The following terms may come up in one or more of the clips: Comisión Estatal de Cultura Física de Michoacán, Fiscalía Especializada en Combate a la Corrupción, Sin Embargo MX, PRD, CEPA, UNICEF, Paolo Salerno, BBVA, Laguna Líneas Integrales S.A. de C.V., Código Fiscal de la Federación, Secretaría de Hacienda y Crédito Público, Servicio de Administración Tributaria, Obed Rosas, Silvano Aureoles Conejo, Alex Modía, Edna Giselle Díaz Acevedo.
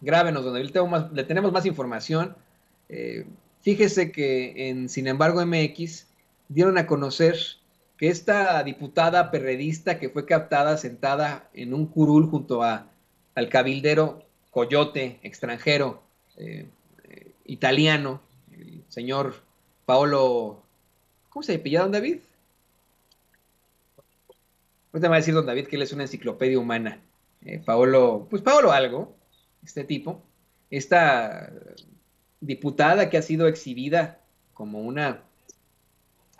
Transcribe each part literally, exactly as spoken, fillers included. Grábenos, donde le, más, le tenemos más información. Eh, fíjese que en Sin Embargo M X dieron a conocer que esta diputada perredista que fue captada sentada en un curul junto a, al cabildero coyote extranjero eh, eh, italiano, el señor Paolo, ¿cómo se apellida don David? No te va a decir don David que él es una enciclopedia humana. Eh, Paolo, pues Paolo algo, este tipo, esta diputada que ha sido exhibida como una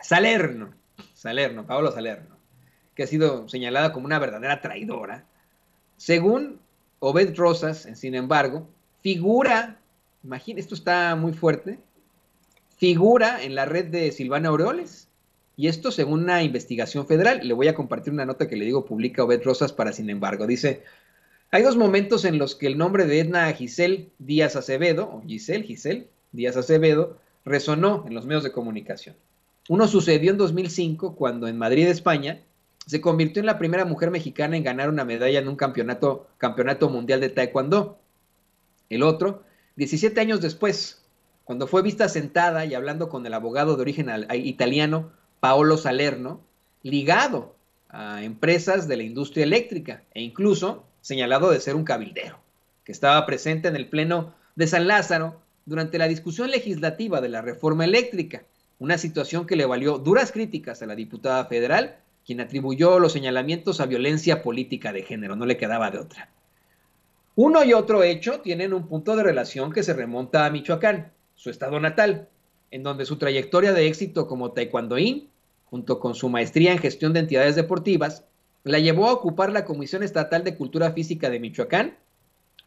Salerno, Salerno, Paolo Salerno, que ha sido señalada como una verdadera traidora, según Obed Rosas, Sin Embargo, figura, imagínate, esto está muy fuerte, figura en la red de Silvano Aureoles, y esto según una investigación federal. Le voy a compartir una nota que le digo publica Obed Rosas para Sin Embargo. Dice, hay dos momentos en los que el nombre de Edna Giselle Díaz Acevedo, o Giselle, Giselle Díaz Acevedo, resonó en los medios de comunicación. Uno sucedió en dos mil cinco, cuando en Madrid, España, se convirtió en la primera mujer mexicana en ganar una medalla en un campeonato, campeonato mundial de taekwondo. El otro, diecisiete años después, cuando fue vista sentada y hablando con el abogado de origen italiano, Paolo Salerno, ligado a empresas de la industria eléctrica e incluso señalado de ser un cabildero, que estaba presente en el Pleno de San Lázaro durante la discusión legislativa de la reforma eléctrica, una situación que le valió duras críticas a la diputada federal, quien atribuyó los señalamientos a violencia política de género, no le quedaba de otra. Uno y otro hecho tienen un punto de relación que se remonta a Michoacán, su estado natal, en donde su trayectoria de éxito como taekwondoín, junto con su maestría en gestión de entidades deportivas, la llevó a ocupar la Comisión Estatal de Cultura Física de Michoacán,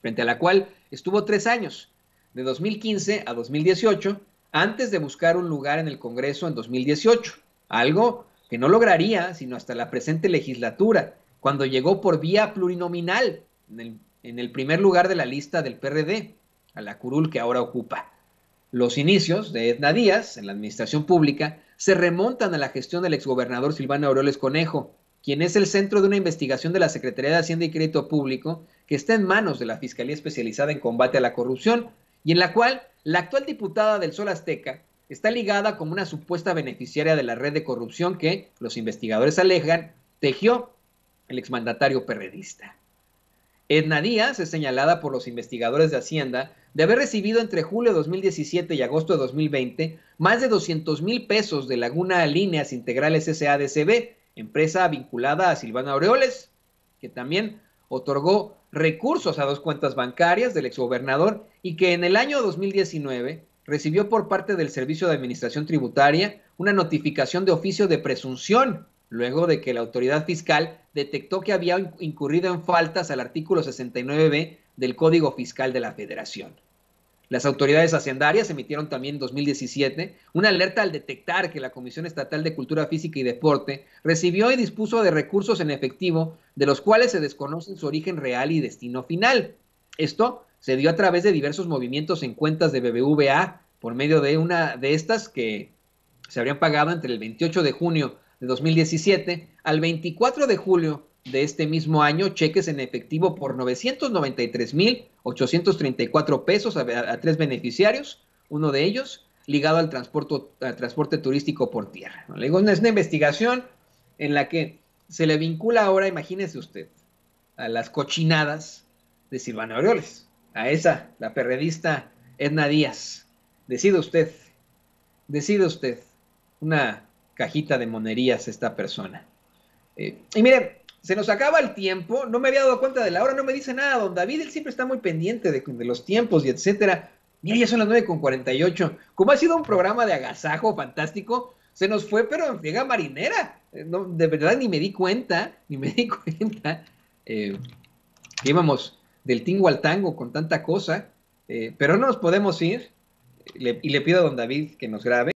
frente a la cual estuvo tres años, de dos mil quince a dos mil dieciocho, antes de buscar un lugar en el Congreso en dos mil dieciocho, algo que no lograría sino hasta la presente legislatura, cuando llegó por vía plurinominal en el, en el primer lugar de la lista del P R D, a la curul que ahora ocupa. Los inicios de Edna Díaz en la administración pública se remontan a la gestión del exgobernador Silvano Aureoles Conejo, quien es el centro de una investigación de la Secretaría de Hacienda y Crédito Público que está en manos de la Fiscalía Especializada en Combate a la Corrupción y en la cual la actual diputada del Sol Azteca está ligada como una supuesta beneficiaria de la red de corrupción que, los investigadores alegan, tejió el exmandatario perredista. Edna Díaz es señalada por los investigadores de Hacienda de haber recibido entre julio de dos mil diecisiete y agosto de dos mil veinte más de doscientos mil pesos de Laguna Líneas Integrales S A de C V, empresa vinculada a Silvano Aureoles, que también otorgó recursos a dos cuentas bancarias del exgobernador y que en el año dos mil diecinueve recibió por parte del Servicio de Administración Tributaria una notificación de oficio de presunción, luego de que la autoridad fiscal detectó que había incurrido en faltas al artículo sesenta y nueve B del Código Fiscal de la Federación. Las autoridades hacendarias emitieron también en dos mil diecisiete una alerta al detectar que la Comisión Estatal de Cultura Física y Deporte recibió y dispuso de recursos en efectivo, de los cuales se desconocen su origen real y destino final. Esto se dio a través de diversos movimientos en cuentas de B B V A, por medio de una de estas que se habrían pagado entre el veintiocho de junio de dos mil diecisiete al veinticuatro de julio de este mismo año, cheques en efectivo por novecientos noventa y tres mil ochocientos treinta y cuatro pesos a, a, a tres beneficiarios, uno de ellos ligado al transporte, al transporte turístico por tierra. Le digo, es una investigación en la que se le vincula ahora, imagínese usted, a las cochinadas de Silvano Aureoles, a esa, la perredista Edna Díaz. Decide usted, decide usted, una cajita de monerías esta persona. Eh, y miren, se nos acaba el tiempo, no me había dado cuenta de la hora, no me dice nada don David, él siempre está muy pendiente de, de los tiempos y etcétera. Mira, ya son las nueve con cuarenta y ocho. Como ha sido un programa de agasajo fantástico, se nos fue, pero en friega marinera. No, de verdad ni me di cuenta, ni me di cuenta. Eh, íbamos del tingo al tango con tanta cosa, eh, pero no nos podemos ir, le, y le pido a don David que nos grabe.